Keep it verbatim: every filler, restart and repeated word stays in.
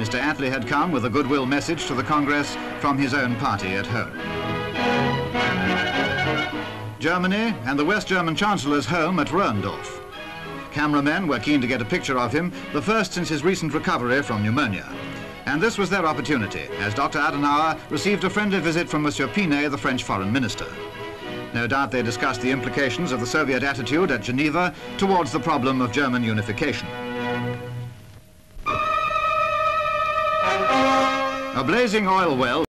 Mister Attlee had come with a goodwill message to the Congress from his own party at home. Germany and the West German Chancellor's home at Rhondorf. Cameramen were keen to get a picture of him, the first since his recent recovery from pneumonia. And this was their opportunity, as Doctor Adenauer received a friendly visit from Monsieur Pinay, the French Foreign Minister. No doubt they discussed the implications of the Soviet attitude at Geneva towards the problem of German unification. A blazing oil well